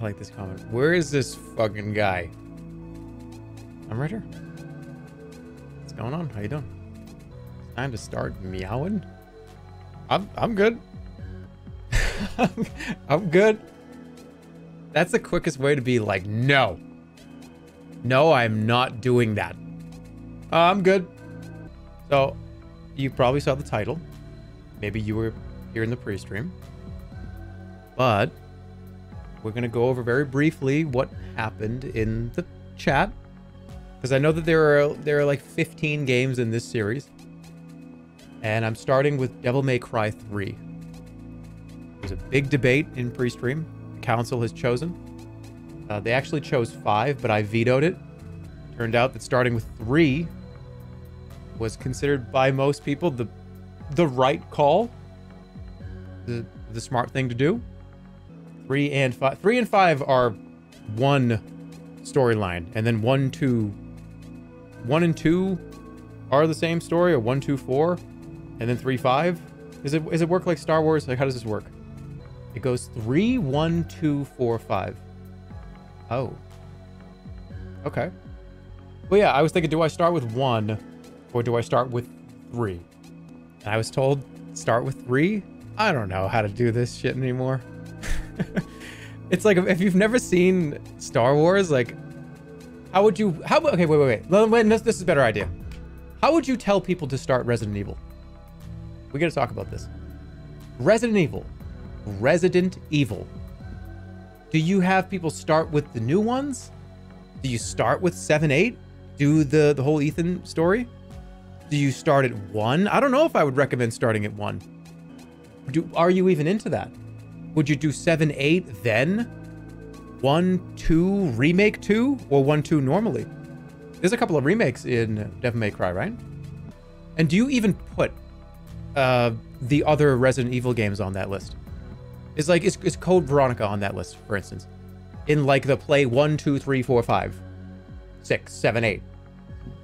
I like this comment. Where is this fucking guy? I'm right here. What's going on? How you doing? Time to start meowing. I'm good. I'm good. That's the quickest way to be like, no. No, I'm not doing that. I'm good. So, you probably saw the title. Maybe you were here in the pre-stream. But we're going to go over very briefly what happened in the chat. Because I know that there are like 15 games in this series. And I'm starting with Devil May Cry 3. There's a big debate in pre-stream. The council has chosen. They actually chose 5, but I vetoed it. Turned out that starting with 3 was considered by most people the right call. The smart thing to do. 3 and 5. 3 and 5 are one storyline, and then 1, 2. 1 and 2 are the same story, or 1, 2, 4, and then 3, 5. Is it work like Star Wars? Like, how does this work? It goes 3, 1, 2, 4, 5. Oh. Okay. Well, yeah, I was thinking, do I start with 1, or do I start with 3? And I was told, start with 3? I don't know how to do this shit anymore. It's like, if you've never seen Star Wars, like, how would you, how, okay, wait, this is a better idea. How would you tell people to start Resident Evil? We gotta talk about this. Resident Evil. Do you have people start with the new ones? Do you start with 7, 8? Do the whole Ethan story? Do you start at 1? I don't know if I would recommend starting at 1. Are you even into that? Would you do 7, 8, then 1, 2, remake 2, or 1, 2 normally? There's a couple of remakes in Devil May Cry, right? And do you even put the other Resident Evil games on that list? It's like, is Code Veronica on that list, for instance? In like the play 1, 2, 3, 4, 5, 6, 7, 8.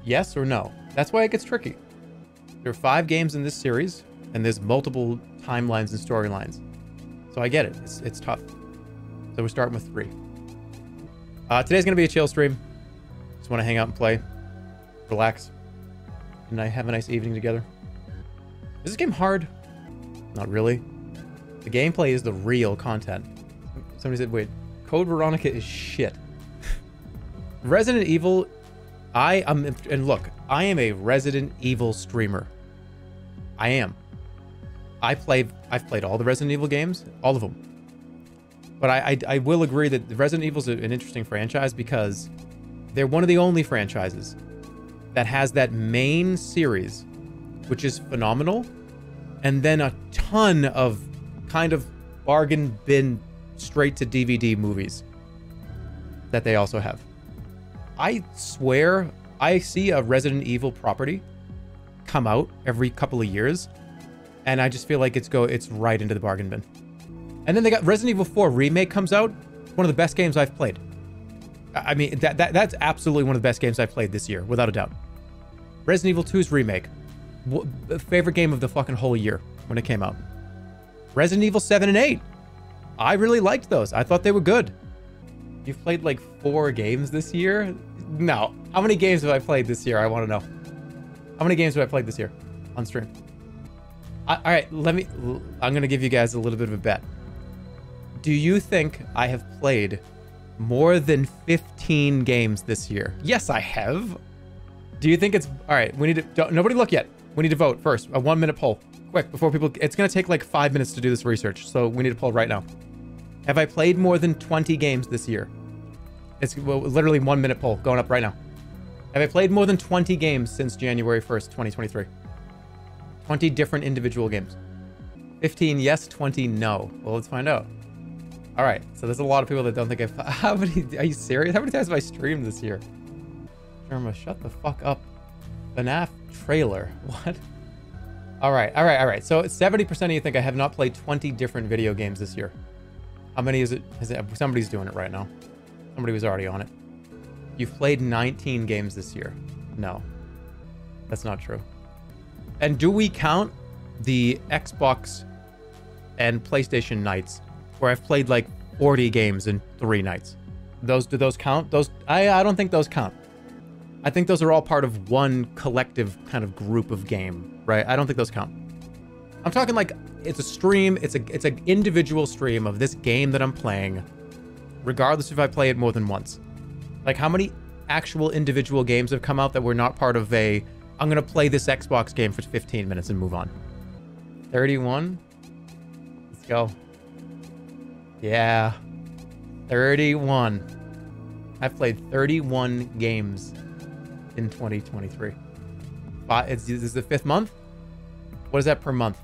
Yes or no? That's why it gets tricky. There are 5 games in this series, and there's multiple timelines and storylines. So I get it. It's tough. So we're starting with 3. Today's going to be a chill stream. Just want to hang out and play. Relax. And I have a nice evening together. Is this game hard? Not really. The gameplay is the real content. Somebody said, wait, Code Veronica is shit. Resident Evil, I am, and look, I am a Resident Evil streamer. I am. I've played all the Resident Evil games, all of them. But I will agree that Resident Evil is an interesting franchise because they're one of the only franchises that has that main series, which is phenomenal, and then a ton of kind of bargain bin straight to DVD movies that they also have. I swear I see a Resident Evil property come out every couple of years, and I just feel like it's right into the bargain bin. And then they got Resident Evil 4 Remake comes out, one of the best games I've played. I mean, that's absolutely one of the best games I've played this year, without a doubt. Resident Evil 2's Remake, favorite game of the fucking whole year when it came out. Resident Evil 7 and 8, I really liked those. I thought they were good. You've played like 4 games this year? No. How many games have I played this year? I want to know. How many games have I played this year on stream? All right, I'm going to give you guys a little bit of a bet. Do you think I have played more than 15 games this year? Yes, I have. Do you think it's... All right, we need to... Don't, nobody look yet. We need to vote first. A 1-minute poll. Quick, before people... It's going to take like 5 minutes to do this research, so we need to poll right now. Have I played more than 20 games this year? It's literally 1-minute poll going up right now. Have I played more than 20 games since January 1st, 2023? 20 different individual games. 15 yes, 20 no. Well, let's find out. All right, so there's a lot of people that don't think I've... How many... Are you serious? How many times have I streamed this year? Sherma, shut the fuck up. FNAF trailer. What? All right, all right, all right. So 70% of you think I have not played 20 different video games this year. How many is it? Somebody's doing it right now. Somebody was already on it. You've played 19 games this year. No, that's not true. And do we count the Xbox and PlayStation nights where I've played like 40 games in 3 nights. Do those count? I don't think those count. I think those are all part of one collective kind of group of game, right? I don't think those count. I'm talking like it's a stream, it's an individual stream of this game that I'm playing, regardless if I play it more than once. Like how many actual individual games have come out that were not part of a, I'm gonna play this Xbox game for 15 minutes and move on? 31? Let's go. Yeah. 31. I've played 31 games in 2023. This is the 5th month. What is that per month?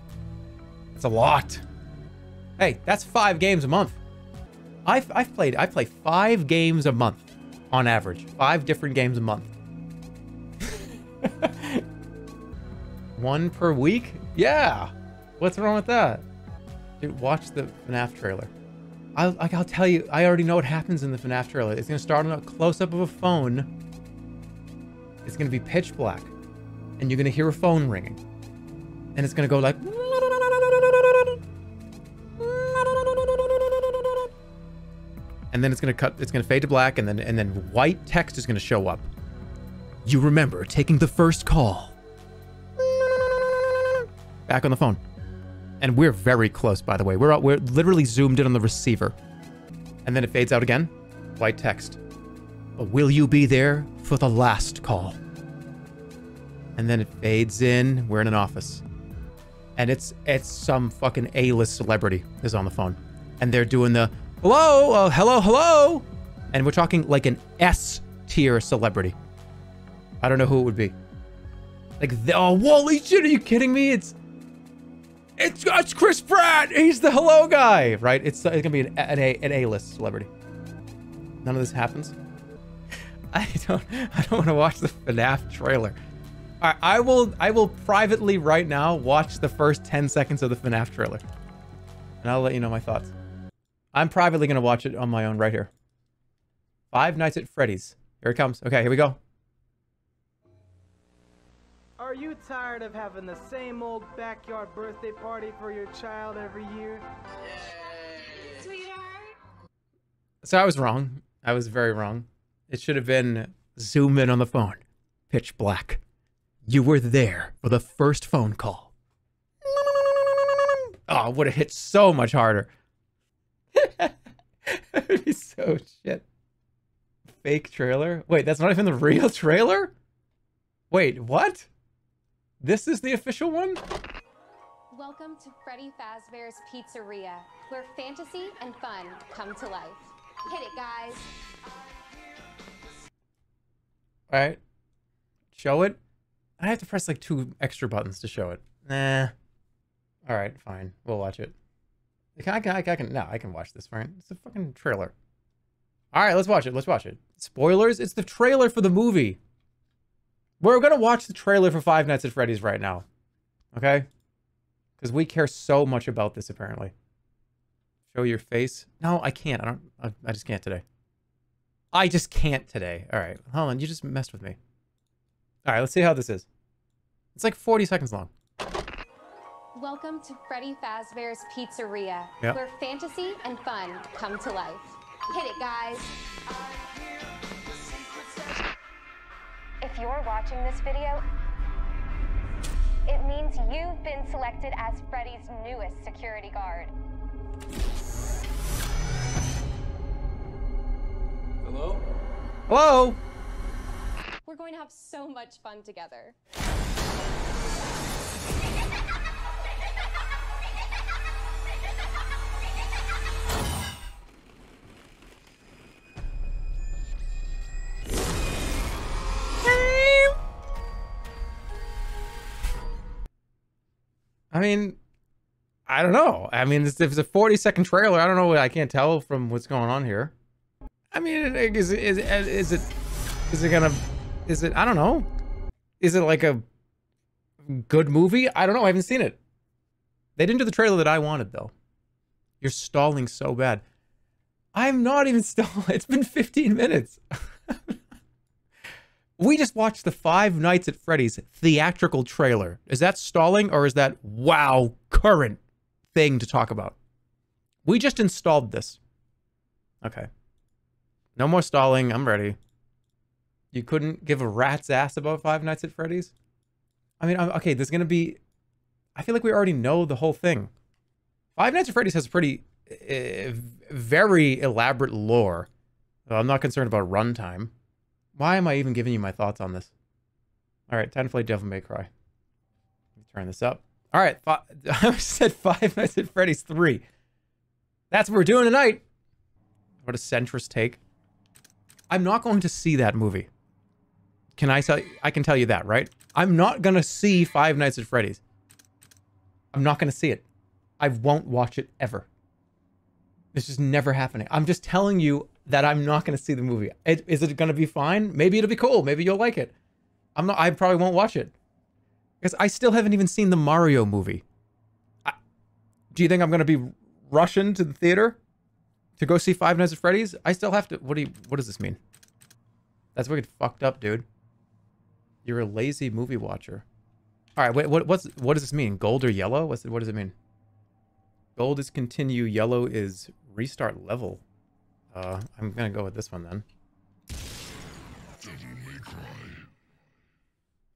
It's a lot. Hey, that's 5 games a month. I play 5 games a month on average. 5 different games a month. 1 per week? Yeah. What's wrong with that? Dude, watch the FNAF trailer. I'll tell you, I already know what happens in the FNAF trailer. It's gonna start on a close-up of a phone. It's gonna be pitch black, and you're gonna hear a phone ringing, and it's gonna go like, and then it's gonna cut. It's gonna fade to black, and then white text is gonna show up. You remember taking the first call. Back on the phone. And we're very close, by the way. We're literally zoomed in on the receiver. And then it fades out again. White text. But will you be there for the last call? And then it fades in. We're in an office. And it's some fucking A-list celebrity is on the phone. And they're doing the, hello, hello, hello. And we're talking like an S-tier celebrity. I don't know who it would be. Like, oh, holy shit, are you kidding me? It's Chris Pratt. He's the hello guy, right? It's gonna be an A-list celebrity. None of this happens. I don't want to watch the FNAF trailer. All right, I will privately right now watch the first 10 seconds of the FNAF trailer, and I'll let you know my thoughts. I'm privately gonna watch it on my own right here. Five Nights at Freddy's. Here it comes. Okay, here we go. Are you tired of having the same old backyard birthday party for your child every year? Sweetheart. So I was wrong. I was very wrong. It should have been zoom in on the phone. Pitch black. You were there for the first phone call. Oh, it would have hit so much harder. That would be so shit. Fake trailer? Wait, that's not even the real trailer? Wait, what? This is the official one? Welcome to Freddy Fazbear's Pizzeria, where fantasy and fun come to life. Hit it, guys. All right. Show it. I have to press like 2 extra buttons to show it. Nah. All right, fine. We'll watch it. I can watch this, right? It's a fucking trailer. All right, let's watch it. Let's watch it. Spoilers. It's the trailer for the movie. We're gonna watch the trailer for Five Nights at Freddy's right now, okay? Because we care so much about this, apparently. Show your face. No, I can't. I just can't today. I just can't today. All right, hold on. You just messed with me. All right, let's see how this is. It's like 40 seconds long. Welcome to Freddy Fazbear's Pizzeria, where fantasy and fun come to life. Hit it, guys. If you're watching this video, it means you've been selected as Freddy's newest security guard. Hello? Hello? We're going to have so much fun together. I mean, I don't know. I mean, if it's a 40-second trailer, I don't know. I can't tell from what's going on here. I mean, is it? I don't know. Is it like a good movie? I don't know. I haven't seen it. They didn't do the trailer that I wanted, though. You're stalling so bad. I'm not even stalling. It's been 15 minutes. We just watched the Five Nights at Freddy's theatrical trailer. Is that stalling or is that wow current thing to talk about? We just installed this. Okay. No more stalling. I'm ready. You couldn't give a rat's ass about Five Nights at Freddy's? I mean, okay, there's gonna be... I feel like we already know the whole thing. Five Nights at Freddy's has pretty... very elaborate lore. I'm not concerned about runtime. Why am I even giving you my thoughts on this? Alright, time to play Devil May Cry. Let me turn this up. Alright, I said Five Nights at Freddy's 3. That's what we're doing tonight! What a centrist take. I'm not going to see that movie. Can I tell you? I can tell you that, right? I'm not gonna see Five Nights at Freddy's. I'm not gonna see it. I won't watch it ever. It's just never happening. I'm just telling you that I'm not gonna see the movie. Is it gonna be fine? Maybe it'll be cool. Maybe you'll like it. I'm not. I probably won't watch it because I still haven't even seen the Mario movie. Do you think I'm gonna be rushing to the theater to go see Five Nights at Freddy's? I still have to. What does this mean? That's wicked fucked up, dude. You're a lazy movie watcher. All right, wait. What does this mean? Gold or yellow? What does it mean? Gold is continue. Yellow is restart level. I'm gonna go with this one then.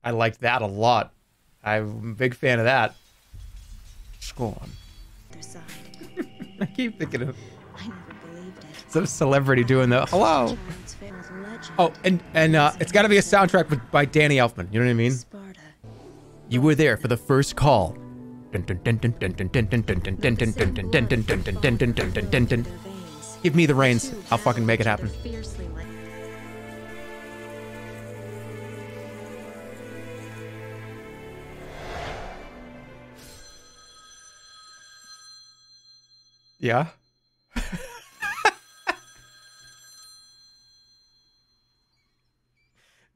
I like that a lot. I'm a big fan of that. Go on. I keep thinking of some celebrity doing the hello. Oh, and it's got to be a soundtrack by Danny Elfman. You know what I mean? You were there for the first call. Give me the reins. I'll fucking make it happen. Yeah.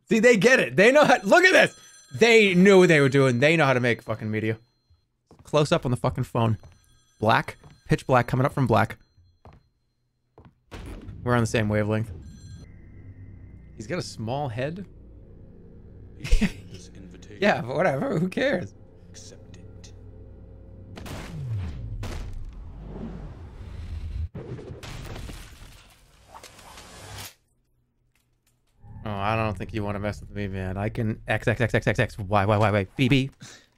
See, they get it. They know how. Look at this. They knew what they were doing. They know how to make fucking media. Close up on the fucking phone. Black. Pitch black coming up from black. We're on the same wavelength. He's got a small head. Yeah, but whatever. Who cares? Accept it. Oh, I don't think you want to mess with me, man. I can XXXXXX Y BB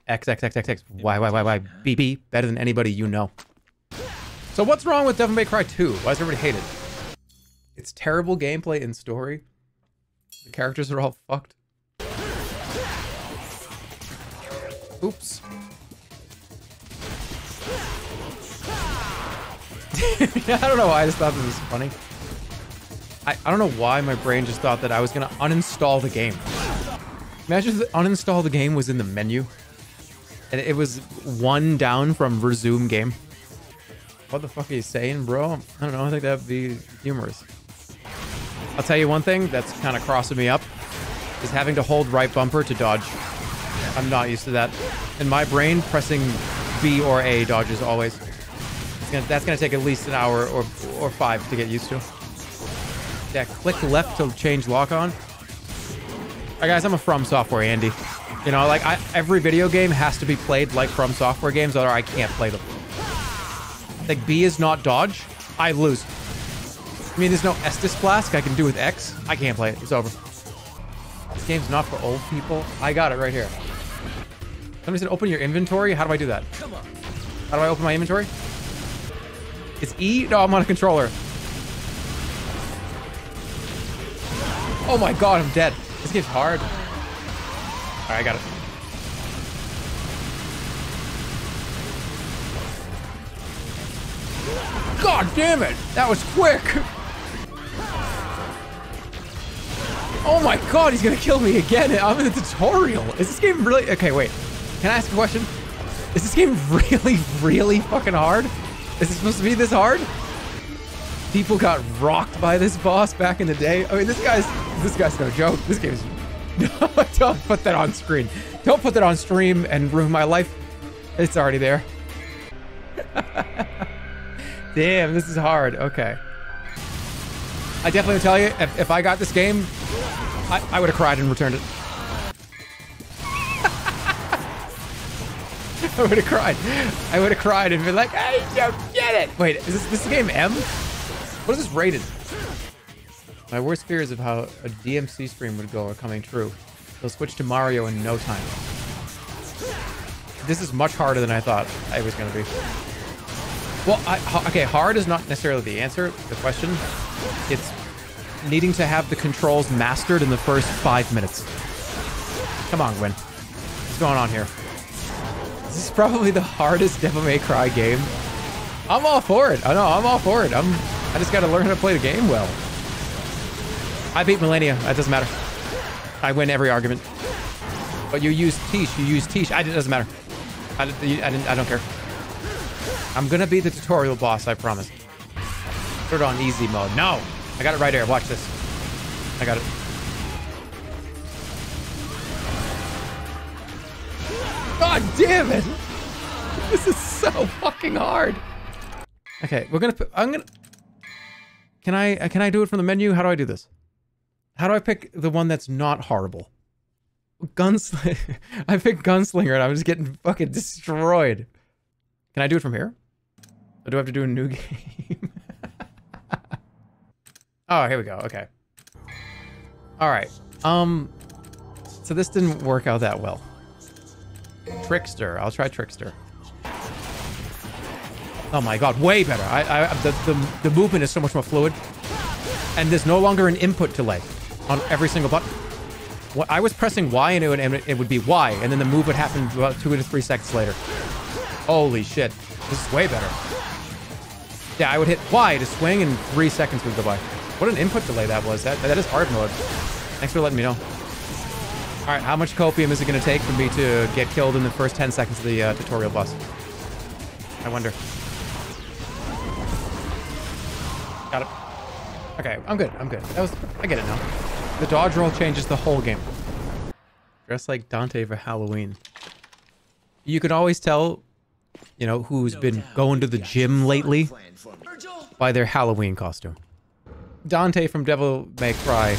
XXXXX Y BB better than anybody you know. So what's wrong with Devil May Cry 2? Why does everybody hate it? It's terrible gameplay and story. The characters are all fucked. Oops. I don't know why I just thought this was funny. I don't know why my brain just thought that I was gonna uninstall the game. Imagine if uninstall the game was in the menu. And it was one down from resume game. What the fuck are you saying, bro? I don't know, I think that'd be humorous. I'll tell you one thing that's kind of crossing me up, is having to hold right bumper to dodge. I'm not used to that. In my brain, pressing B or A dodges always. That's gonna take at least an hour or five to get used to. Yeah, click left to change lock on. Alright guys, I'm a From Software Andy. You know, like, every video game has to be played like From Software games, or I can't play them. Like, B is not dodge, I lose. I mean, there's no Estus Flask I can do with X. I can't play it, it's over. This game's not for old people. I got it right here. Somebody said open your inventory, how do I do that? How do I open my inventory? It's E? No, I'm on a controller. Oh my god, I'm dead. This game's hard. Alright, I got it. God damn it! That was quick! Oh my god, he's gonna kill me again! I'm in the tutorial! Is this game really... Okay, wait. Can I ask a question? Is this game really, really fucking hard? Is it supposed to be this hard? People got rocked by this boss back in the day. I mean, this guy's no joke. This game is... No, don't put that on screen. Don't put that on stream and ruin my life. It's already there. Damn, this is hard. Okay. I definitely tell you, if I got this game, I would have cried and returned it. I would have cried. I would have cried and been like, I don't get it. Wait, is this game M? What is this rated? My worst fears of how a DMC stream would go are coming true. They'll switch to Mario in no time. This is much harder than I thought it was going to be. Well, okay, hard is not necessarily the answer, the question. It's needing to have the controls mastered in the first 5 minutes. Come on, Win. What's going on here? This is probably the hardest Devil May Cry game. I'm all for it. I know, I'm all for it. I just got to learn how to play the game well. I beat Malenia. That doesn't matter. I win every argument. But you use teach. You use teach. It doesn't matter. I don't care. I'm going to be the tutorial boss, I promise. Put it on easy mode. No! I got it right here. Watch this. I got it. God damn it! This is so fucking hard. Okay, we're gonna. Can I do it from the menu? How do I do this? How do I pick the one that's not horrible? Gunslinger. I picked Gunslinger and I'm just getting fucking destroyed. Can I do it from here? Or do I have to do a new game? Oh, here we go. Okay. All right. So this didn't work out that well. Trickster. I'll try Trickster. Oh my god, way better. The movement is so much more fluid. And there's no longer an input delay on every single button. What, I was pressing Y and it would be Y, and then the move would happen about 2 to 3 seconds later. Holy shit. This is way better. Yeah, I would hit Y to swing and 3 seconds would go by. What an input delay that was. That is hard mode. Thanks for letting me know. Alright, how much copium is it going to take for me to get killed in the first 10 seconds of the tutorial boss? I wonder. Got it. Okay, I'm good. I'm good. I get it now. The dodge roll changes the whole game. Dress like Dante for Halloween. You can always tell, you know, who's been going to the gym lately by their Halloween costume. Dante from Devil May Cry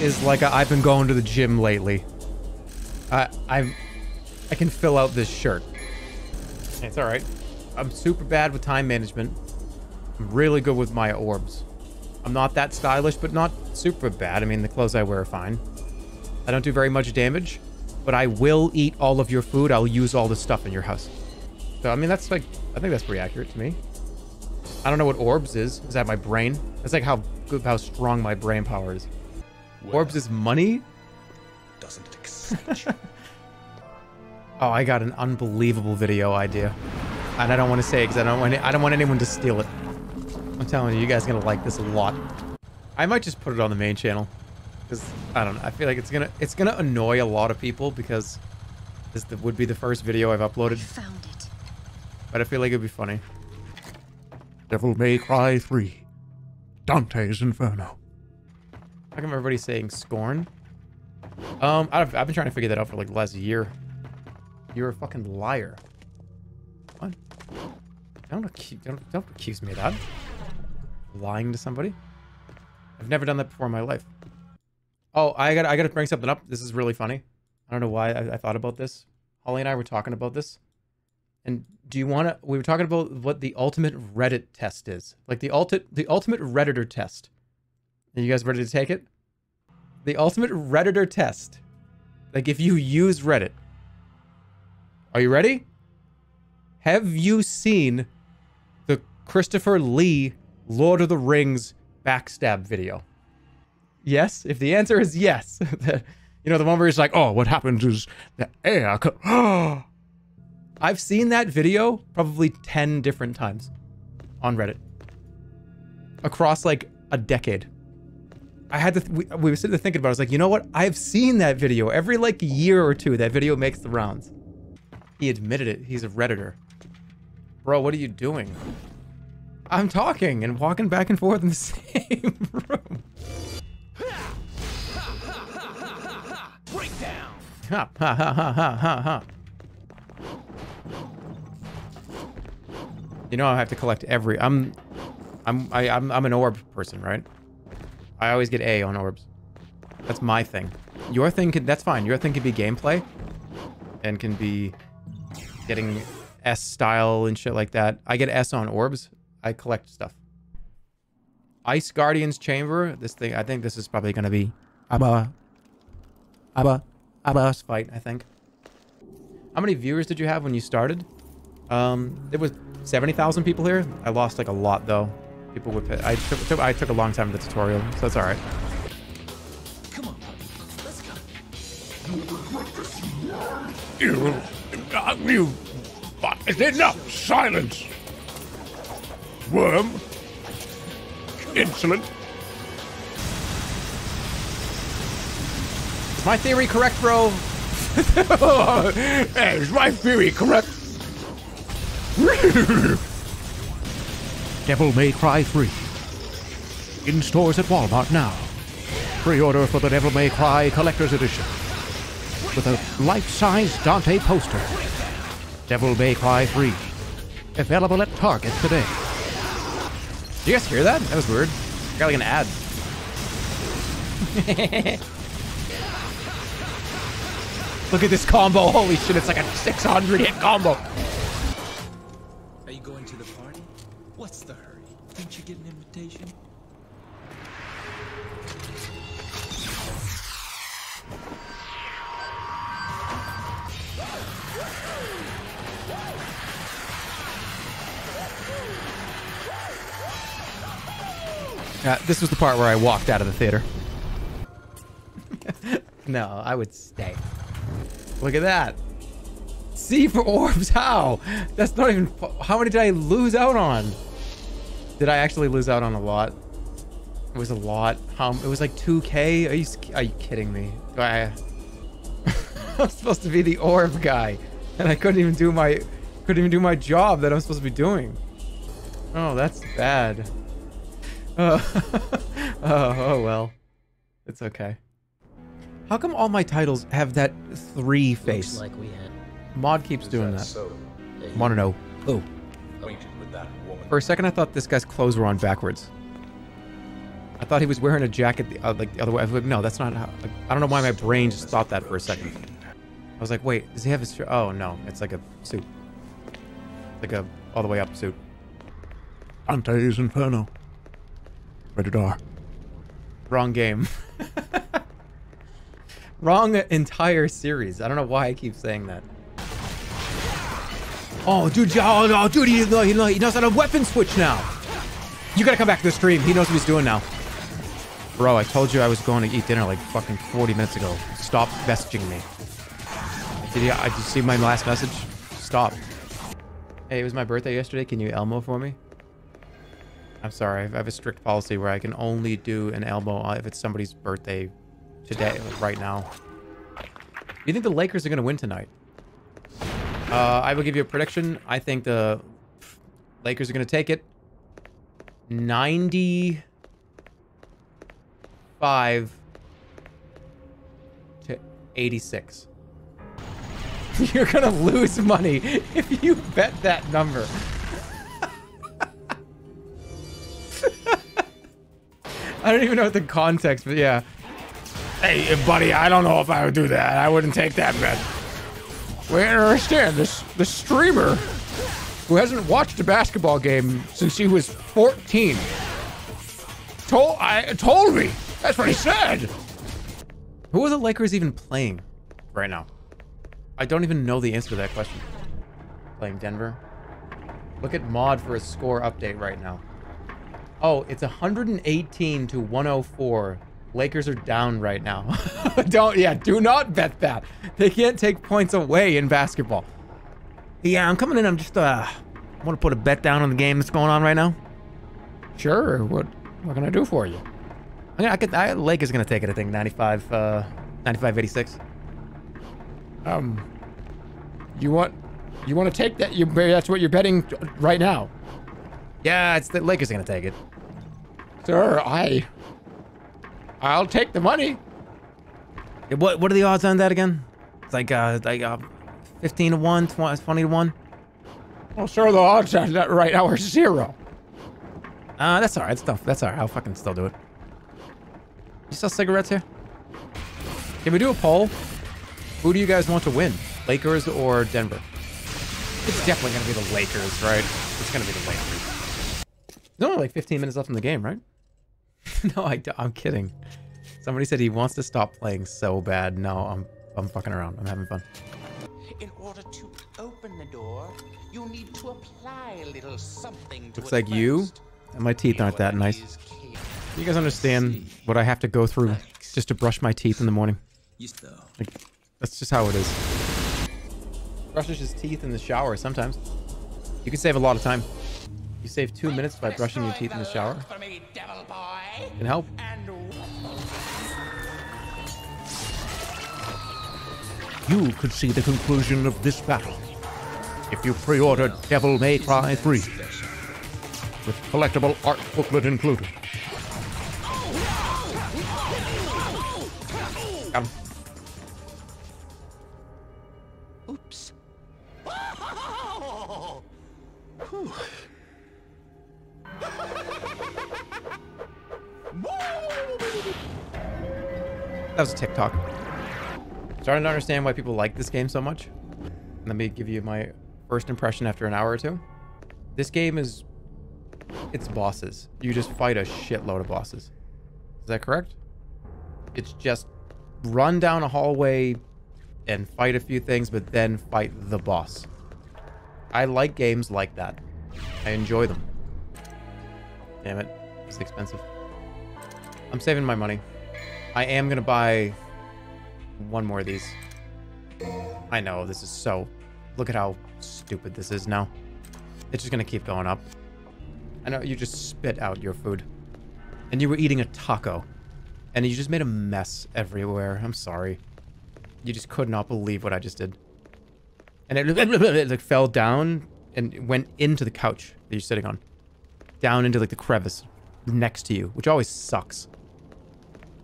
is like a, I've been going to the gym lately. I can fill out this shirt. It's all right. I'm super bad with time management. I'm really good with my orbs. I'm not that stylish, but not super bad. I mean, the clothes I wear are fine. I don't do very much damage, but I will eat all of your food. I'll use all the stuff in your house. So, I mean, that's like, I think that's pretty accurate to me. I don't know what orbs is. Is that my brain? That's like how strong my brain power is. Well, orbs is money? Doesn't it excite you? Oh, I got an unbelievable video idea. And I don't want to say it because I don't want anyone to steal it. I'm telling you, you guys are gonna like this a lot. I might just put it on the main channel, because I don't know. I feel like it's gonna annoy a lot of people because this would be the first video I've uploaded. I found it. But I feel like it'd be funny. Devil May Cry 3, Dante's Inferno. How come everybody's saying Scorn? I've been trying to figure that out for like the last year. You're a fucking liar. What? Don't accuse me of that. Lying to somebody? I've never done that before in my life. Oh, I gotta bring something up. This is really funny. I don't know why I thought about this. Holly and I were talking about this. And do you wanna, we were talking about what the ultimate Reddit test is. Like the ultimate Redditor test. Are you guys ready to take it? The ultimate Redditor test. Like if you use Reddit. Are you ready? Have you seen the Christopher Lee Lord of the Rings backstab video? Yes? If the answer is yes, you know, the one where he's like, oh, what happens is the air I've seen that video probably 10 different times on Reddit. Across like a decade. I had to, we were sitting there thinking about it. I was like, you know what? I've seen that video. Every like year or two, that video makes the rounds. He admitted it. He's a Redditor. Bro, what are you doing? I'm talking and walking back and forth in the same room. Breakdown. Ha ha ha ha ha ha. You know I have to collect every. I'm an orb person, right? I always get A on orbs. That's my thing. Your thing can. That's fine. Your thing can be gameplay, and can be getting S style and shit like that. I get S on orbs. I collect stuff. Ice Guardian's Chamber. This thing, I think this is probably going to be Abba's fight, I think. How many viewers did you have when you started? It was 70,000 people here. I lost like a lot though. People would pit. I took a long time in the tutorial, so that's all right. Come on, buddy. Let's go. You'll regret this, you is enough silence. Worm. Insolent. Is my theory correct, bro? Is my theory correct? Devil May Cry 3. In stores at Walmart now. Pre-order for the Devil May Cry Collector's Edition. With a life-size Dante poster. Devil May Cry 3. Available at Target today. Did you guys hear that? That was weird. I got like an ad. Look at this combo. Holy shit, it's like a 600 hit combo. Are you going to the party? What's the hurry? Didn't you get an invitation? This was the part where I walked out of the theater. No, I would stay. Look at that. C for orbs, how? That's not even, how many did I lose out on? Did I actually lose out on a lot? It was a lot. It was like 2K? Are you kidding me? I'm supposed to be the orb guy and I couldn't even do my job that I'm supposed to be doing. Oh, that's bad. Oh well. It's okay. How come all my titles have that three face? Like we had. Mod keeps doing that. So? Yeah, I want to know who. For a second, I thought this guy's clothes were on backwards. I thought he was wearing a jacket like the other way. No, that's not how. Like, I don't know why my brain just thought that for a second. I was like, wait, does he have his shirt? Oh no, it's like a suit. Like a all the way up suit. Dante's Inferno. Rated R. Wrong game. Wrong entire series. I don't know why I keep saying that. Oh, dude! Oh no, dude! He knows how to weapon switch now. You gotta come back to the stream. He knows what he's doing now. Bro, I told you I was going to eat dinner like fucking 40 minutes ago. Stop messaging me. Did you see my last message? Stop. Hey, it was my birthday yesterday. Can you Elmo for me? I'm sorry, I have a strict policy where I can only do an elbow if it's somebody's birthday today, right now. Do you think the Lakers are going to win tonight? I will give you a prediction. I think the Lakers are going to take it. 95-86. You're going to lose money if you bet that number. I don't even know the context, but yeah. Hey, buddy, I don't know if I would do that. I wouldn't take that bet. We understand this. The streamer who hasn't watched a basketball game since he was 14 told me. That's what he said. Who are the Lakers even playing right now? I don't even know the answer to that question. Playing Denver. Look at Mod for a score update right now. Oh, it's 118-104. Lakers are down right now. do not bet that. They can't take points away in basketball. Yeah, I'm coming in. I'm just, I want to put a bet down on the game that's going on right now. Sure. What can I do for you? Lakers going to take it, I think. 95-86. You want to take that? That's what you're betting right now. Yeah, it's the Lakers are gonna take it. Sir, I'll take the money. What are the odds on that again? It's like 15-1, 20-1. Well, sir, the odds on that right now are 0. That's all right. That's all right. I'll fucking still do it. You sell cigarettes here? Can we do a poll? Who do you guys want to win, Lakers or Denver? It's definitely gonna be the Lakers, right? It's gonna be the Lakers. There's only like 15 minutes left in the game, right? No, I'm kidding. Somebody said he wants to stop playing so bad. No, I'm fucking around. I'm having fun. In order to open the door, you need to apply a little something to it. Looks like you and my teeth aren't that nice. You guys understand what I have to go through just to brush my teeth in the morning? Like, that's just how it is. Brushes his teeth in the shower sometimes. You can save a lot of time. You save 2 minutes by brushing your teeth in the shower. It can help. You could see the conclusion of this battle if you pre-ordered Devil May Cry 3 with collectible art booklet included. Oops. That was a TikTok. Starting to understand why people like this game so much. Let me give you my first impression after an hour or two. This game is... it's bosses. You just fight a shitload of bosses. Is that correct? It's just run down a hallway and fight a few things, but then fight the boss. I like games like that. I enjoy them. Damn it. It's expensive. I'm saving my money. I am going to buy one more of these. I know, this is so... look at how stupid this is now. It's just going to keep going up. I know, you just spit out your food. And you were eating a taco. And you just made a mess everywhere. I'm sorry. You just could not believe what I just did. And it like fell down and went into the couch that you're sitting on. Down into like the crevice next to you, which always sucks.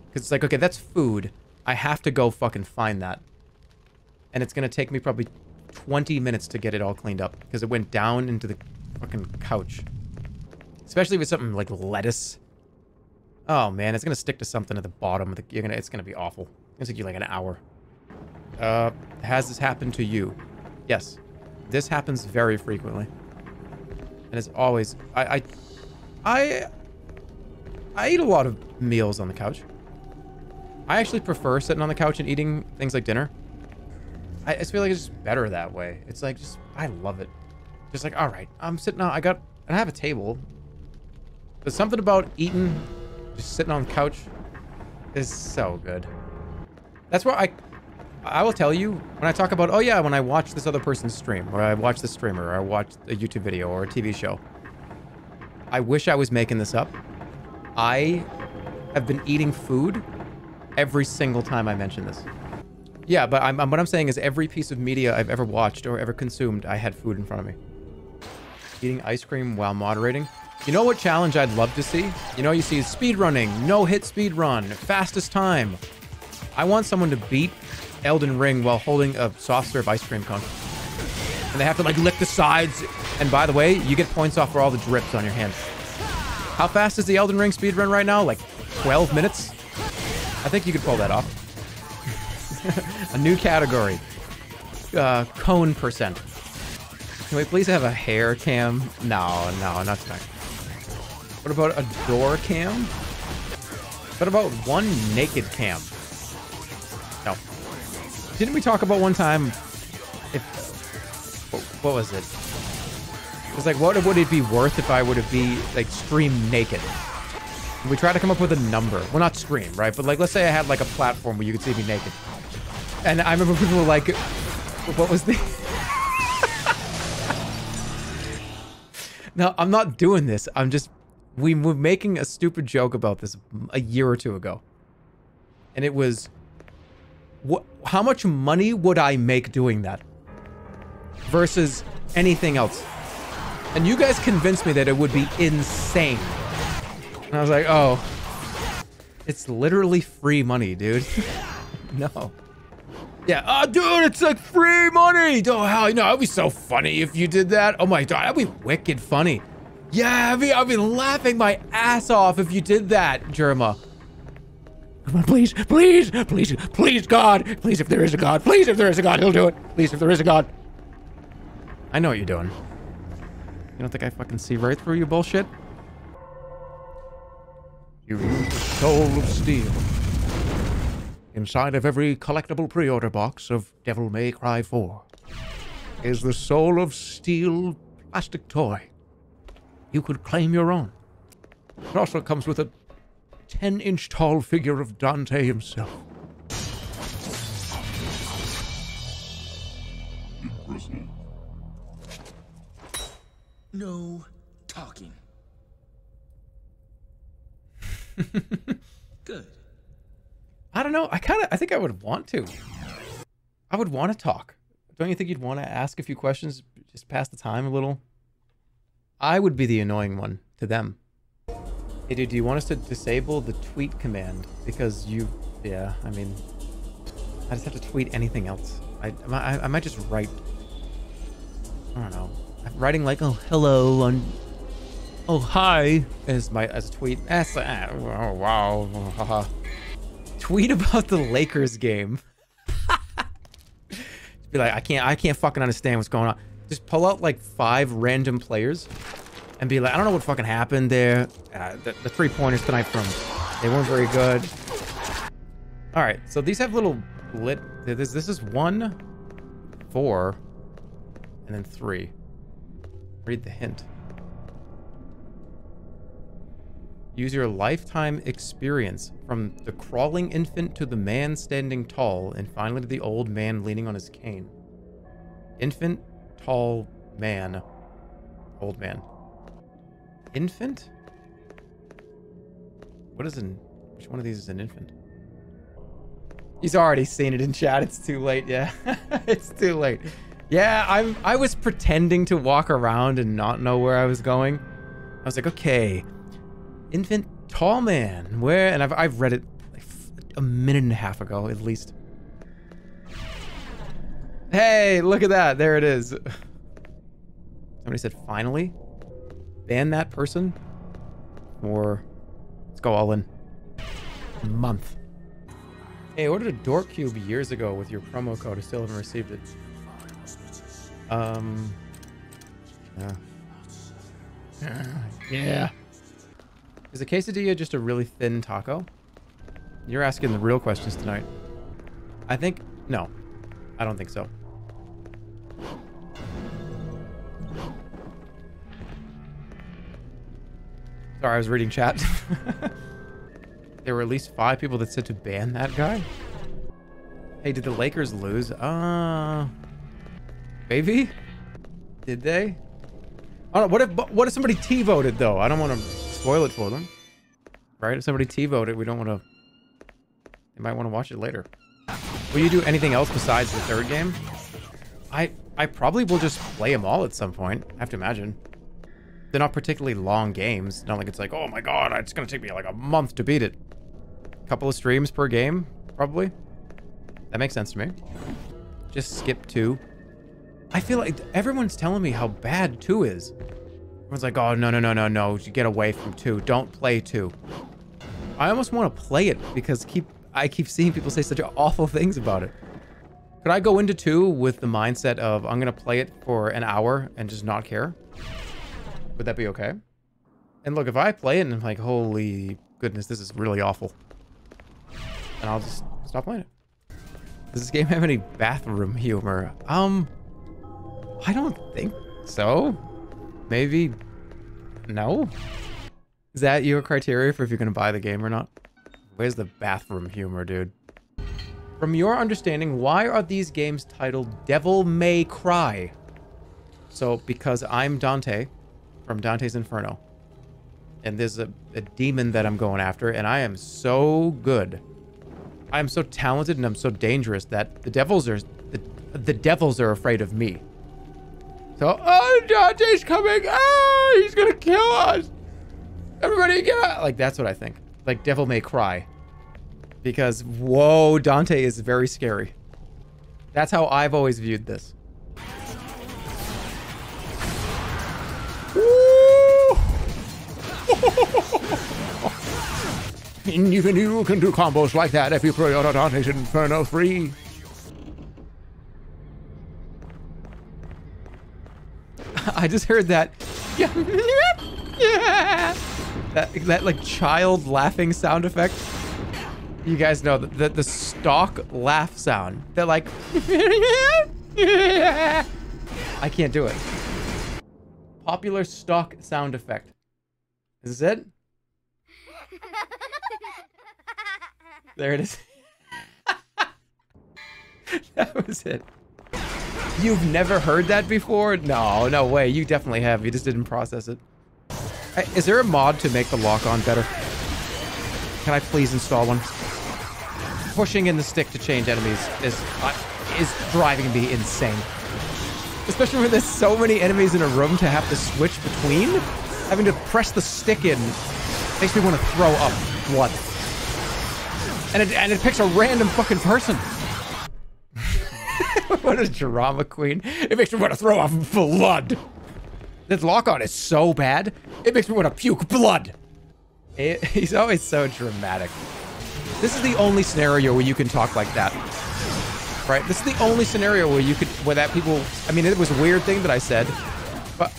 Because it's like, okay, that's food. I have to go fucking find that. And it's going to take me probably 20 minutes to get it all cleaned up. Because it went down into the fucking couch. Especially with something like lettuce. Oh man, it's going to stick to something at the bottom. Of the, it's going to be awful. It's going to take you like an hour. Has this happened to you? Yes. This happens very frequently. And as always, I eat a lot of meals on the couch. I actually prefer sitting on the couch and eating things like dinner. I just feel like it's just better that way. It's like, just, I love it. Just like, all right, I'm sitting on, I have a table. But something about eating, just sitting on the couch is so good. That's where I will tell you when I talk about, oh yeah, when I watch this other person's stream, or I watch this streamer, or I watch a YouTube video or a TV show. I wish I was making this up. I have been eating food every single time I mention this. Yeah, but what I'm saying is every piece of media I've ever watched or ever consumed, I had food in front of me. Eating ice cream while moderating. You know what challenge I'd love to see? You know, you see speedrunning, no-hit speedrun, fastest time. I want someone to beat Elden Ring while holding a soft-serve ice cream cone. And they have to, like, lick the sides. And by the way, you get points off for all the drips on your hands. How fast is the Elden Ring speedrun right now? Like, 12 minutes? I think you could pull that off. A new category. Cone percent. Can we please have a hair cam? No, no, not tonight. What about a door cam? What about one naked cam? No. Didn't we talk about one time... what was it? It was like, what would it be worth if I were to be, like, stream naked? We try to come up with a number. Well, not stream, right? But like, let's say I had like a platform where you could see me naked. And I remember people were like, what was the... No, I'm not doing this. I'm just... we were making a stupid joke about this a year or two ago. And it was... how much money would I make doing that? Versus anything else. And you guys convinced me that it would be insane. And I was like, oh, it's literally free money, dude. No. Yeah. Oh, dude, it's like free money. Oh, hell no. It'd be so funny if you did that. Oh my God. That'd be wicked funny. Yeah. I'd be laughing my ass off if you did that, Germa. Come on, please, please, please, please, God. Please, if there is a God. Please, if there is a God, he'll do it. Please, if there is a God. I know what you're doing. You don't think I fucking see right through you bullshit? You use the soul of steel. Inside of every collectible pre-order box of Devil May Cry 4 is the soul of steel plastic toy. You could claim your own. It also comes with a 10-inch tall figure of Dante himself. No talking. Good. I don't know. I think I would want to. I would want to talk. Don't you think you'd want to ask a few questions? Just pass the time a little. I would be the annoying one to them. Hey dude, do you want us to disable the tweet command? Because you... yeah, I mean... I just have to tweet anything else. I might just write... I don't know. I'm writing like, oh, hello, on... oh, hi, as a tweet. As a, oh, wow, haha. Tweet about the Lakers game. Be like, I can't fucking understand what's going on. Just pull out like 5 random players and be like, I don't know what fucking happened there. The 3-pointers tonight they weren't very good. All right, so these have little lit. This is 1, 4, and then 3. Read the hint. Use your lifetime experience from the crawling infant to the man standing tall and finally to the old man leaning on his cane. Infant, tall, man, old man. Infant? Which one of these is an infant? He's already seen it in chat. It's too late. Yeah, it's too late. Yeah, I was pretending to walk around and not know where I was going. I was like, okay, infant tall man, where? And I've read it like a minute and a half ago, at least. Hey, look at that. There it is. Somebody said, finally, ban that person, or let's go all in. Month. Hey, I ordered a Dork cube years ago with your promo code. I still haven't received it. Yeah. Is a quesadilla just a really thin taco? You're asking the real questions tonight. I think... no. I don't think so. Sorry, I was reading chat. There were at least 5 people that said to ban that guy. Hey, did the Lakers lose? Maybe? Did they? I don't know. What if somebody T-voted, though? I don't want to spoil it for them. Right? If somebody T-voted, we don't want to... they might want to watch it later. Will you do anything else besides the 3rd game? I probably will just play them all at some point. I have to imagine. They're not particularly long games. Not like it's like, oh my god, it's going to take me like a month to beat it. A couple of streams per game, probably. That makes sense to me. Just skip 2. I feel like everyone's telling me how bad 2 is. Everyone's like, oh, no. You get away from 2. Don't play 2. I almost want to play it because I keep seeing people say such awful things about it. Could I go into 2 with the mindset of I'm going to play it for an hour and just not care? Would that be okay? And look, if I play it and I'm like, holy goodness, this is really awful, and I'll just stop playing it. Does this game have any bathroom humor? I don't think so. Maybe. No? Is that your criteria for if you're going to buy the game or not? Where's the bathroom humor, dude? From your understanding, why are these games titled Devil May Cry? So, because I'm Dante from Dante's Inferno. And there's a demon that I'm going after, and I am so good. I am so talented and I'm so dangerous that the devils are afraid of me. So, oh, Dante's coming! Ah, he's gonna kill us! Everybody get out! Like, that's what I think. Like, Devil May Cry. Because, whoa, Dante is very scary. That's how I've always viewed this. Woo! And even you can do combos like that if you pre-order Dante's Inferno 3. I just heard that. Yeah. Yeah. that like child laughing sound effect. You guys know the stock laugh sound. They're like, I can't do it. Popular stock sound effect. Is this it? There it is. That was it. You've never heard that before? No, no way. You definitely have. You just didn't process it. Is there a mod to make the lock-on better? Can I please install one? Pushing in the stick to change enemies is driving me insane. Especially when there's so many enemies in a room to have to switch between. Having to press the stick in makes me want to throw up blood. And it picks a random fucking person. What a drama queen. It makes me want to throw up blood. This lock-on is so bad, it makes me want to puke blood. He's always so dramatic. This is the only scenario where you can talk like that. Right? This is the only scenario where you could, where that people, I mean, it was a weird thing that I said, but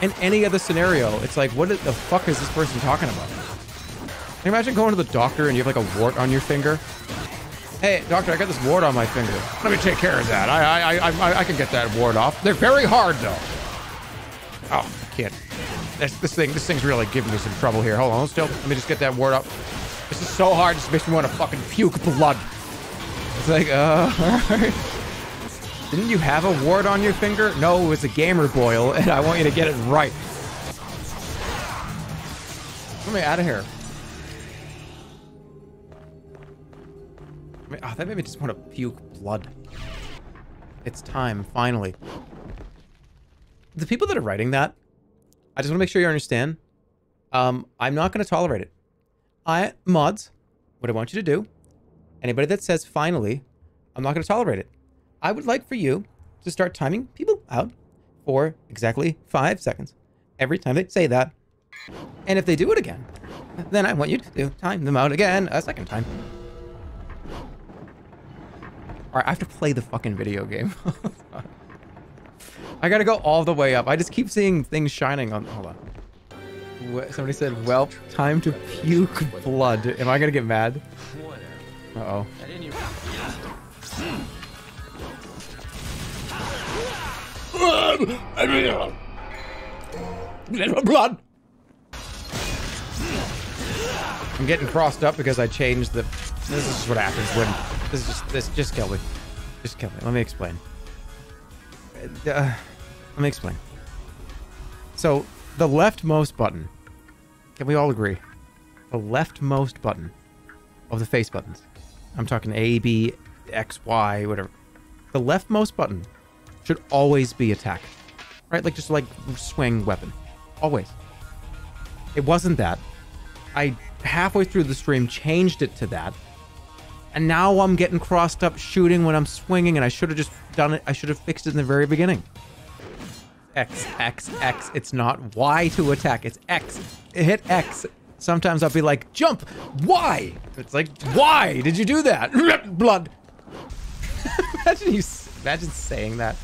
in any other scenario, it's like, what the fuck is this person talking about? Can you imagine going to the doctor and you have like a wart on your finger? Hey, doctor, I got this wart on my finger. Let me take care of that. I can get that wart off. They're very hard though. Oh, I can't. This thing's really giving me some trouble here. Hold on, let me just get that wart up. This is so hard, it just makes me want to fucking puke blood. It's like, alright. Didn't you have a wart on your finger? No, it was a gamer boil, and I want you to get it right. Get me out of here. Oh, that made me just want to puke blood. It's time, finally. The people that are writing that, I just want to make sure you understand. I'm not going to tolerate it. Mods, what I want you to do, anybody that says finally, I'm not going to tolerate it. I would like for you to start timing people out for exactly 5 seconds every time they say that. And if they do it again, then I want you to time them out again a second time. Alright, I have to play the fucking video game. I gotta go all the way up. I just keep seeing things shining on... Hold on. Somebody said, "Welp, time to puke blood." Am I gonna get mad? Uh-oh. Blood! I'm getting crossed up because I changed the... This is what happens when... This just kill me. Just kill me. Let me explain. So, the leftmost button. Can we all agree? The leftmost button of the face buttons. I'm talking A, B, X, Y, whatever. The leftmost button should always be attack. Right? Like, just like swing weapon. Always. It wasn't that. I, halfway through the stream, changed it to that. And now I'm getting crossed up shooting when I'm swinging, and I should have just done it. I should have fixed it in the very beginning. X, X, X. It's not Y to attack. It's X. Hit X. Sometimes I'll be like, jump! Why? It's like, why did you do that? Blood. Imagine saying that.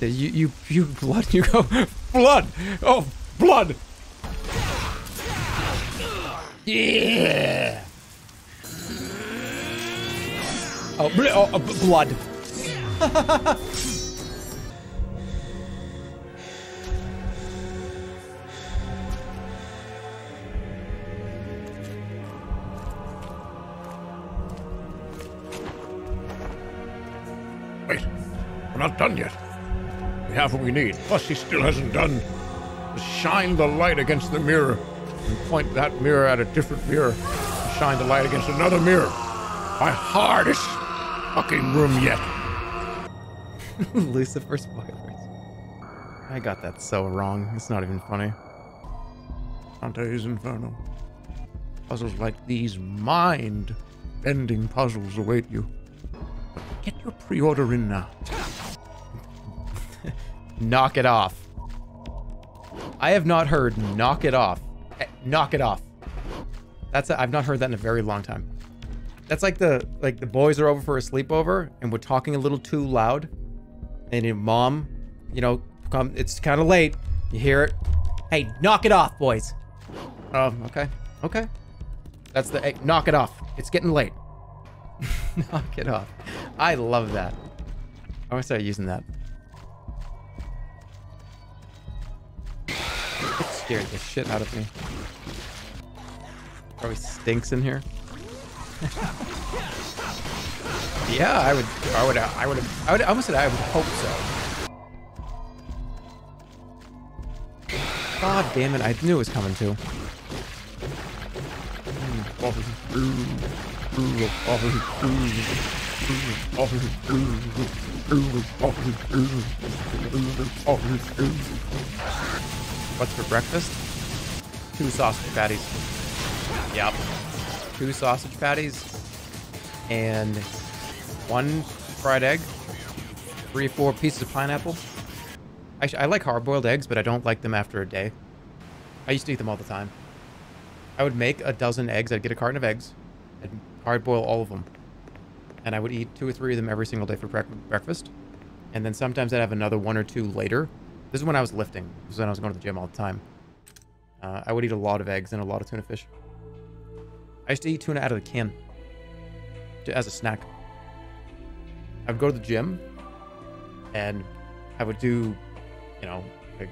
You puke blood. You go, blood. Oh, blood. Yeah. Oh, blood. Wait, we're not done yet. We have what we need. Plus, he still hasn't done. Shine the light against the mirror. And point that mirror at a different mirror. And shine the light against another mirror. My hardest fucking room yet. Lucifer spoilers. I got that so wrong. It's not even funny. Dante's Inferno. Puzzles like these mind-bending puzzles await you. Get your pre-order in now. Knock it off. I have not heard knock it off. Knock it off. I've not heard that in a very long time. That's like the boys are over for a sleepover and we're talking a little too loud, and your mom, you know, come. It's kind of late. You hear it. Hey, knock it off, boys. Okay. Okay. That's the... Hey, knock it off. It's getting late. Knock it off. I love that. I'm gonna start using that. It scared the shit out of me. Probably stinks in here. Yeah, I would almost said I would hope so. God damn it, I knew it was coming too. What's for breakfast? 2 sausage patties. Yep. 2 sausage patties and 1 fried egg, 3 or 4 pieces of pineapple. Actually, I like hard-boiled eggs, but I don't like them after a day. I used to eat them all the time. I would make a dozen eggs. I'd get a carton of eggs and hard-boil all of them. And I would eat 2 or 3 of them every single day for breakfast. And then sometimes I'd have another 1 or 2 later. This is when I was lifting. This is when I was going to the gym all the time. I would eat a lot of eggs and a lot of tuna fish. I used to eat tuna out of the can as a snack. I would go to the gym and I would do, you know, like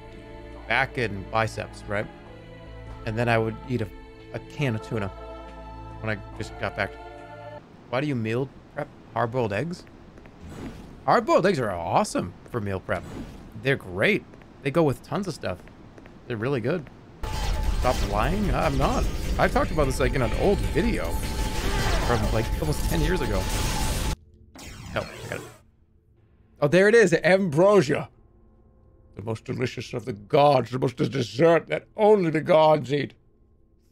back and biceps, right? And then I would eat a can of tuna when I just got back. Why do you meal prep hard-boiled eggs? Hard-boiled eggs are awesome for meal prep. They're great. They go with tons of stuff. They're really good. Stop lying? I'm not. I talked about this like in an old video from like almost 10 years ago. Oh, I got it. Oh, there it is. Ambrosia. The most delicious of the gods. The most dessert that only the gods eat.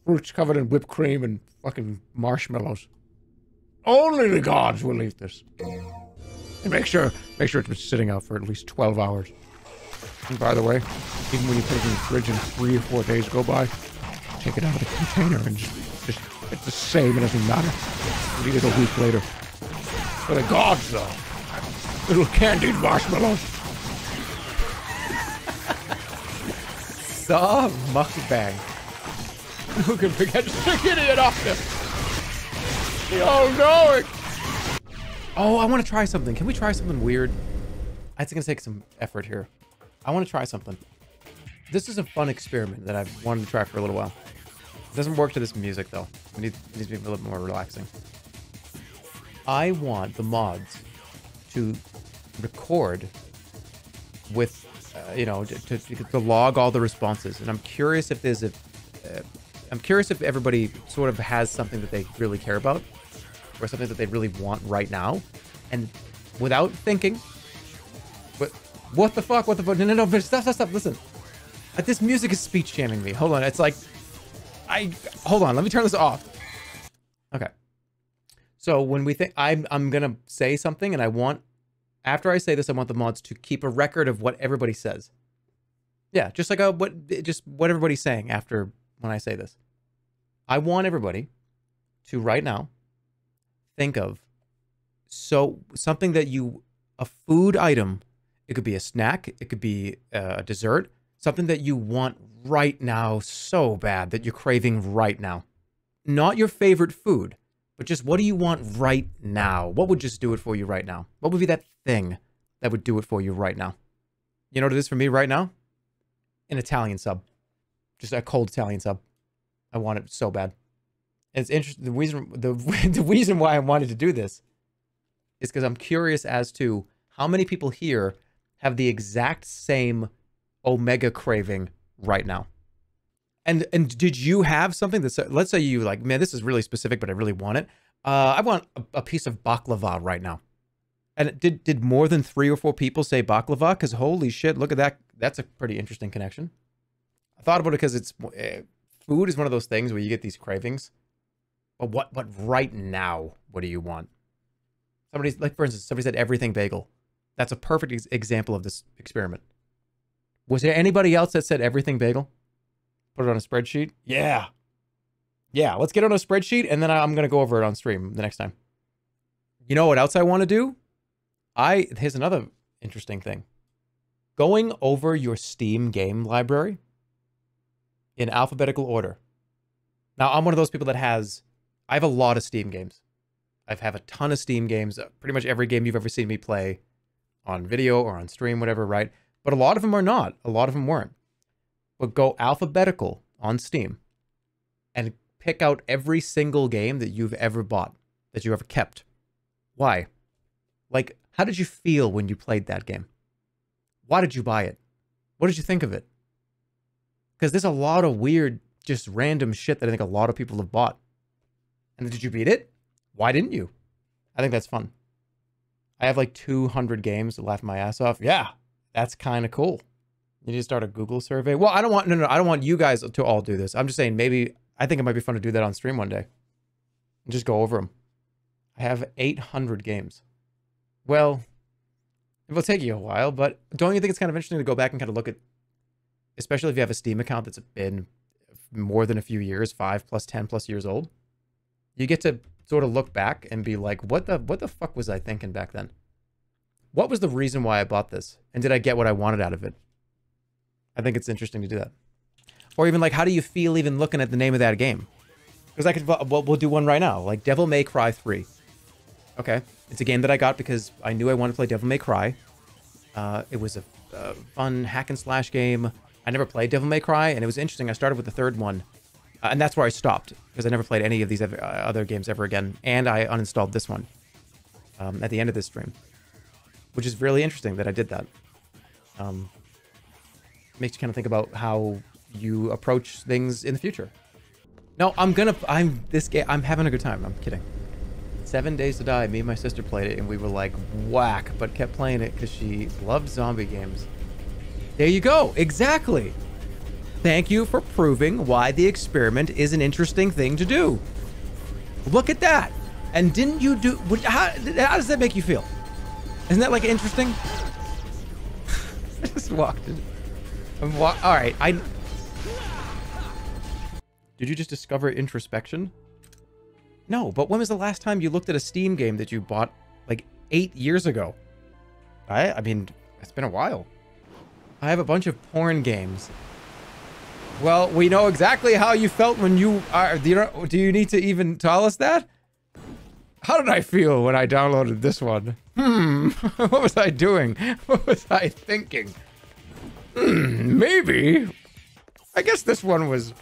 Fruits covered in whipped cream and fucking marshmallows. Only the gods will eat this. And make sure it's been sitting out for at least 12 hours. And by the way, even when you put it in the fridge and 3 or 4 days go by, take it out of the container and just it's the same. It doesn't matter. Leave it a week later. For the gods, though. Little candied marshmallows. Saw mukbang. Who can forget zucchini and octopus? The all-knowing. Oh, I want to try something. Can we try something weird? It's going to take some effort here. I want to try something. This is a fun experiment that I've wanted to try for a little while. It doesn't work to this music, though. It needs to be a little more relaxing. I want the mods to record with, you know, to log all the responses. And I'm curious if there's a... I'm curious if everybody sort of has something that they really care about or something that they really want right now. And without thinking... What the fuck? What the fuck? No, no, no, but stop, listen. This music is speech jamming me. Hold on, it's like... Hold on, let me turn this off. Okay. So when we think... I'm gonna say something and I want... After I say this, I want the mods to keep a record of what everybody says. Yeah, just like what everybody's saying after when I say this. I want everybody to right now think of something that you... A food item... It could be a snack, it could be a dessert, something that you want right now so bad that you're craving right now. Not your favorite food, but just what do you want right now? What would just do it for you right now? What would be that thing that would do it for you right now? You know what it is for me right now? An Italian sub. Just a cold Italian sub. I want it so bad. And it's interesting, the reason why I wanted to do this is because I'm curious as to how many people here have the exact same omega craving right now. And did you have something that's, let's say you like, man, this is really specific, but I really want it. I want a piece of baklava right now. And did more than 3 or 4 people say baklava? Because holy shit, look at that. That's a pretty interesting connection. I thought about it because it's, food is one of those things where you get these cravings. But what right now, what do you want? Somebody's like, for instance, somebody said everything bagel. That's a perfect example of this experiment. Was there anybody else that said everything bagel? Put it on a spreadsheet? Yeah. Yeah, let's get it on a spreadsheet, and then I'm going to go over it on stream the next time. You know what else I want to do? Here's another interesting thing. Going over your Steam game library in alphabetical order. Now, I'm one of those people that has... I have a lot of Steam games. I have a ton of Steam games. Pretty much every game you've ever seen me play on video or on stream, whatever, right? But a lot of them are not. A lot of them weren't. But go alphabetical on Steam and pick out every single game that you've ever bought, that you ever kept. Why? Like, how did you feel when you played that game? Why did you buy it? What did you think of it? Because there's a lot of weird, just random shit that I think a lot of people have bought. And did you beat it? Why didn't you? I think that's fun. I have like 200 games to laugh my ass off. Yeah, that's kind of cool. You need to start a Google survey. Well, I don't want, no, I don't want you guys to all do this. I'm just saying maybe, I think it might be fun to do that on stream one day. And just go over them. I have 800 games. Well, it will take you a while, but don't you think it's kind of interesting to go back and kind of look at, especially if you have a Steam account that's been more than a few years, 5 plus 10 plus years old, you get to sort of look back and be like, what the fuck was I thinking back then? What was the reason why I bought this? And did I get what I wanted out of it? I think it's interesting to do that. Or even like, how do you feel even looking at the name of that game? Because I could, well, we'll do one right now, like Devil May Cry 3. Okay, it's a game that I got because I knew I wanted to play Devil May Cry. It was a fun hack and slash game. I never played Devil May Cry, and it was interesting. I started with the third one, and that's where I stopped, because I never played any of these other games ever again, and I uninstalled this one at the end of this stream, which is really interesting that I did that. Makes you kind of think about how you approach things in the future. No, this game, I'm having a good time. I'm kidding. 7 Days to Die, me and my sister played it, and we were like, whack, but kept playing it because she loved zombie games. There you go, exactly. Thank you for proving why the experiment is an interesting thing to do. Look at that. And didn't you do... How does that make you feel? Isn't that, like, interesting? I just walked in. Alright, Did you just discover introspection? No, but when was the last time you looked at a Steam game that you bought, like, 8 years ago? I mean, it's been a while. I have a bunch of porn games. Well, we know exactly how you felt when you are... Do you need to even tell us that? How did I feel when I downloaded this one? What was I doing? What was I thinking? Maybe. I guess this one was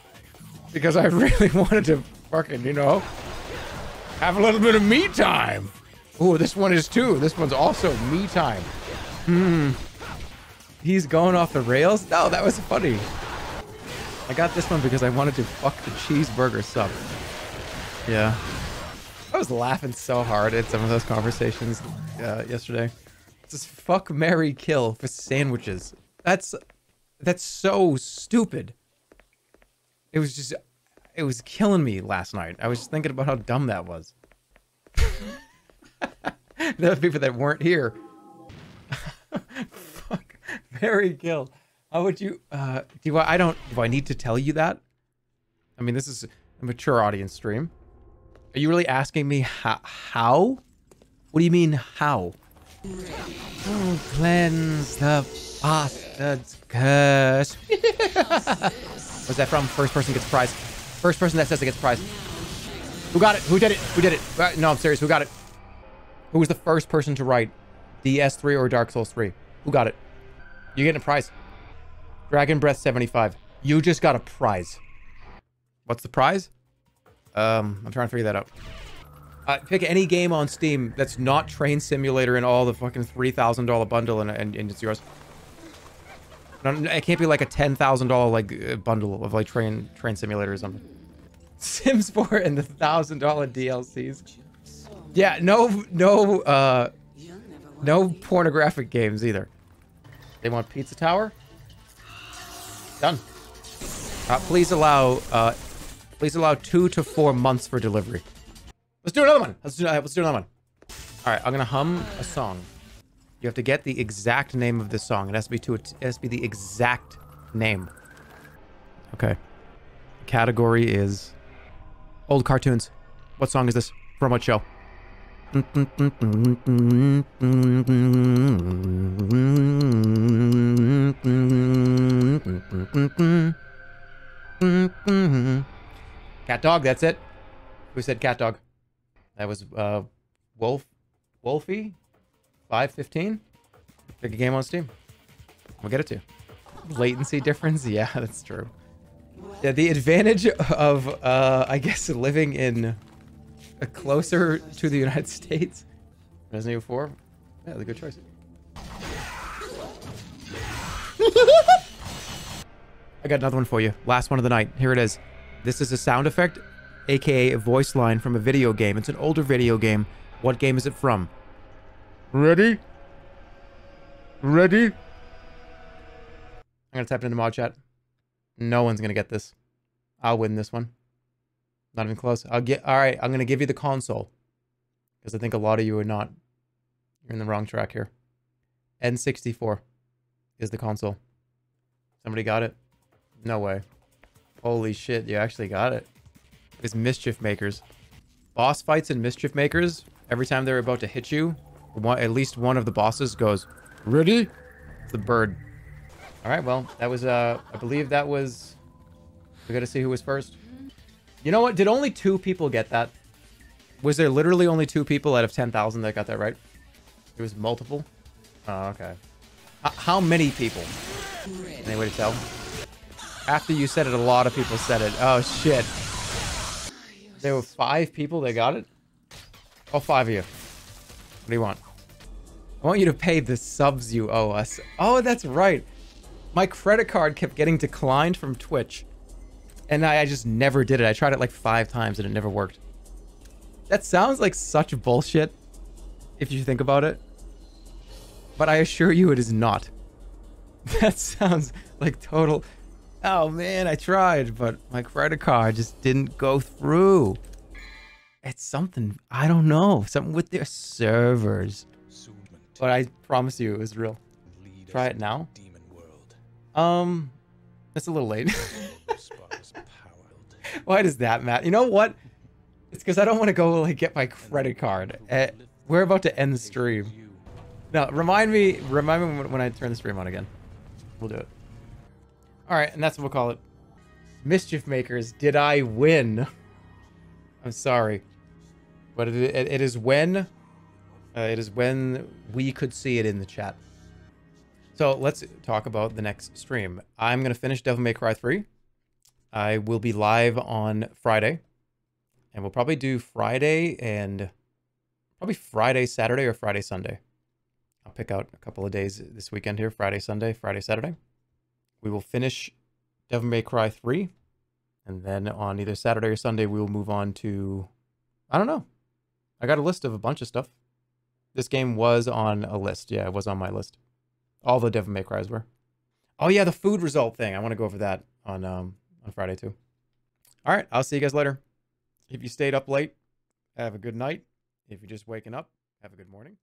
because I really wanted to fucking, you know, have a little bit of me time. Ooh, this one is too. This one's also me time. He's going off the rails? No, that was funny. I got this one because I wanted to fuck the cheeseburger sub. Yeah. I was laughing so hard at some of those conversations yesterday. It's just fuck, marry, kill for sandwiches. That's so stupid. It was killing me last night. I was just thinking about how dumb that was. Those people that weren't here. Fuck, marry, kill. How would you, do I need to tell you that? I mean, this is a mature audience stream. Are you really asking me how? What do you mean, how? Oh, cleanse the bastard's curse. What's that from? First person gets prize. First person that says it gets prize. Who got it? Who did it? Who did it? No, I'm serious. Who got it? Who was the first person to write DS3 or Dark Souls 3? Who got it? You're getting a prize. Dragon Breath 75. You just got a prize. What's the prize? I'm trying to figure that out. Pick any game on Steam that's not Train Simulator and all the fucking $3,000 bundle and it's yours. No, it can't be like a $10,000 like bundle of like Train Simulator or something. Sims 4 and the $1,000 DLCs. Yeah, no pornographic games either. They want Pizza Tower? Done. Please allow 2 to 4 months for delivery. Let's do another one. Let's do another one. All right, I'm gonna hum a song. You have to get the exact name of this song. It has to be the exact name. Okay. The category is old cartoons. What song is this? From what show? CatDog, that's it. Who said CatDog? That was Wolfie 515. Pick a game on Steam. We'll get it to you. Latency difference? Yeah, that's true. Yeah, the advantage of, I guess, living in closer to the United States. Resident Evil 4? Yeah, that's a good choice. I got another one for you. Last one of the night. Here it is. This is a sound effect, aka a voice line from a video game. It's an older video game. What game is it from? Ready? Ready? I'm gonna type it into mod chat. No one's gonna get this. I'll win this one. Not even close. I'll get. All right. I'm gonna give you the console, because I think a lot of you are not. You're in the wrong track here. N64 is the console. Somebody got it? No way. Holy shit! You actually got it. It's Mischief Makers. Boss fights in Mischief Makers. Every time they're about to hit you, at least one of the bosses goes. Ready? The bird. All right, well, that was, I believe that was... We gotta see who was first. You know what? Did only 2 people get that? Was there literally only 2 people out of 10,000 that got that right? It was multiple? Oh, okay. How many people? Any way to tell? After you said it, a lot of people said it. Oh, shit. There were 5 people that got it? Oh, 5 of you. What do you want? I want you to pay the subs you owe us. Oh, that's right. My credit card kept getting declined from Twitch. And I just never did it. I tried it like 5 times and it never worked. That sounds like such bullshit, if you think about it. But I assure you it is not. That sounds like total... Oh man, I tried, but my credit card just didn't go through. It's something, I don't know. Something with their servers. But I promise you, it was real. Try it now. Demon world. It's a little late. Why does that matter? You know what? It's because I don't want to go like get my credit card. We're about to end the stream. No, remind me when I turn the stream on again. We'll do it. All right, and that's what we'll call it. Mischief Makers. Did I win? I'm sorry, but it is when. It is when we could see it in the chat. So let's talk about the next stream. I'm going to finish Devil May Cry 3. I will be live on Friday. And we'll probably do Friday and... Probably Friday, Saturday, or Friday, Sunday. I'll pick out a couple of days this weekend here. Friday, Sunday, Friday, Saturday. We will finish Devil May Cry 3. And then on either Saturday or Sunday, we will move on to... I don't know. I got a list of a bunch of stuff. This game was on a list. Yeah, it was on my list. All the Devil May Cry's were. Oh yeah, the food result thing. I want to go over that on Friday too. All right, I'll see you guys later. If you stayed up late, have a good night. If you're just waking up, have a good morning.